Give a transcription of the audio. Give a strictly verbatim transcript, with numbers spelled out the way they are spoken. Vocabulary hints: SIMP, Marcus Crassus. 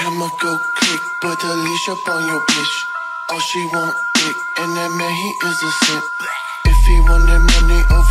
I'ma go quick, put a leash up on your bitch. All she want dick, and that man, he is a simp. If he wanted money over